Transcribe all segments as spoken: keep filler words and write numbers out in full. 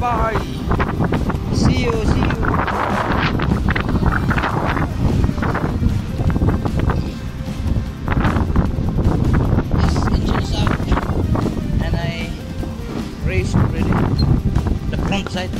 bye. See you, see you. This engine is out and I raised already the front side.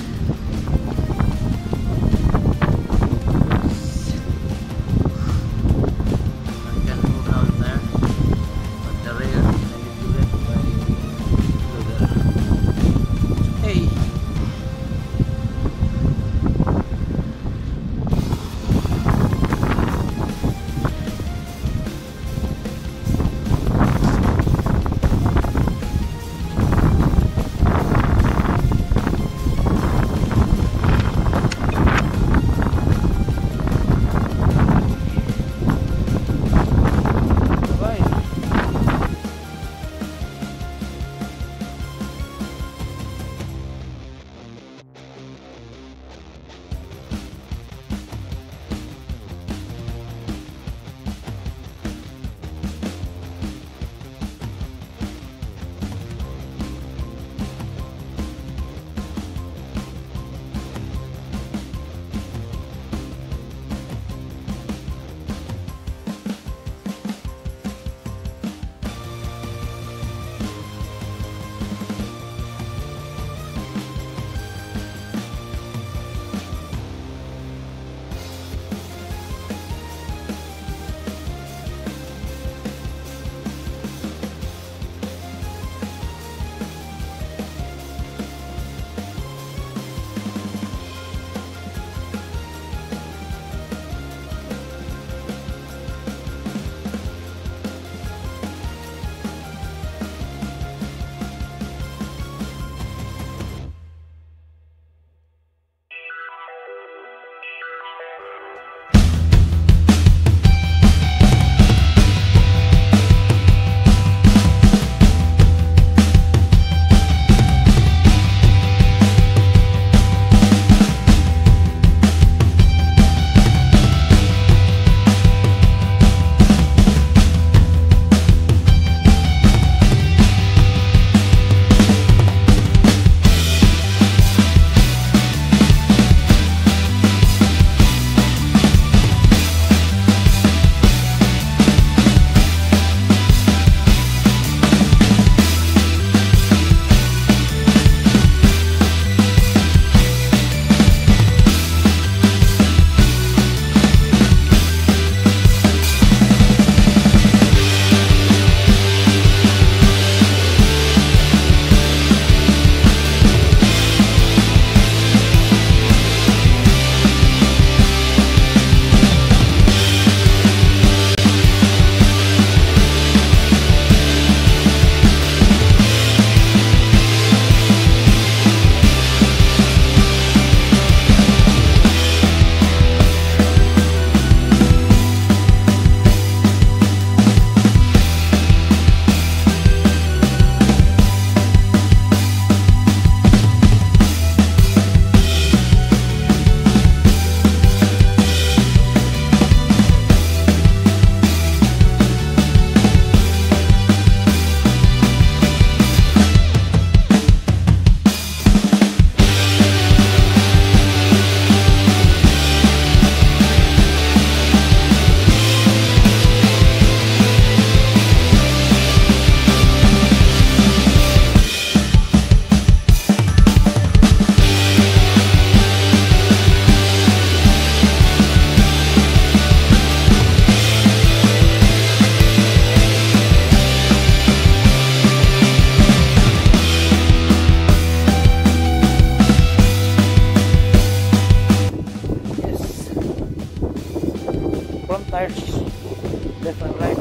Left and right,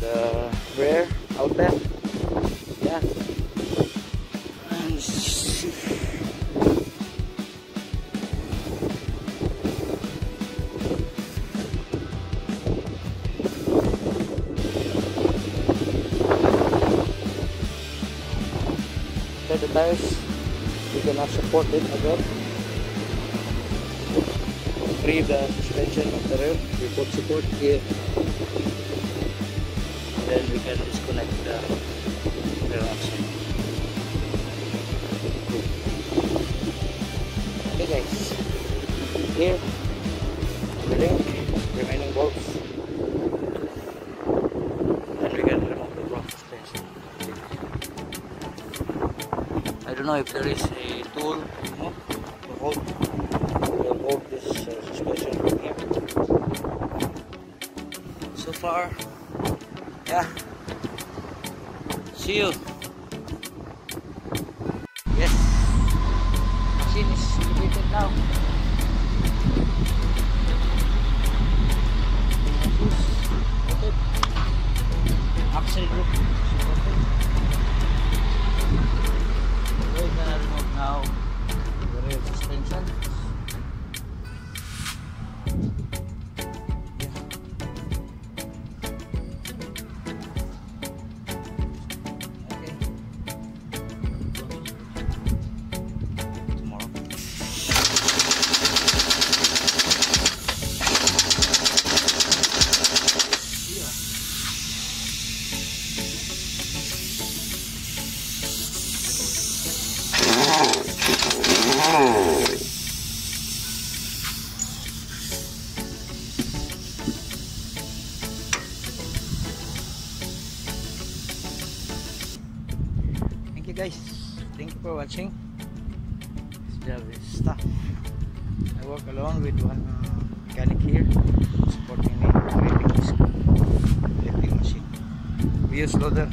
the rear outlet, yeah, and see. The tires, you cannot support it as well. Free the suspension of the rail, we put support here, then we can disconnect the rail axle. guys, here the link, remaining bolts, and we can remove the block space. I don't know if there is a tool no, to hold, to hold this uh, suspension from here. So far, yeah, see you. Now, upside group. We're gonna remove now the rear suspension. Thank you guys, thank you for watching. This job is tough. I work alone with one mechanic here supporting me with the lifting machine. We use loader.